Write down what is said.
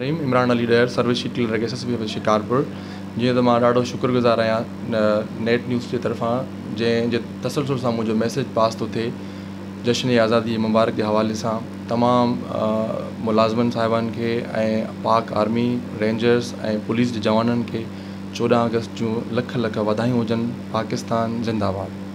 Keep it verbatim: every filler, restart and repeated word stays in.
रहीम इमरान अली डेयर service sheet clerk SSB Shikarpur ji तो मां ढो शुक्रगुजार आया नेट न्यूज़ के तरफा जैसे तसलसल से मुझे मैसेज पास तो थे जश्न आज़ादी मुबारक के हवाले से तमाम मुलाजमन साहिबान के पाक आर्मी रेंजर्स ए पुलिस के जवानन के चौदह अगस्त जो लख लख वधाई हुजन। पाकिस्तान जिंदाबाद।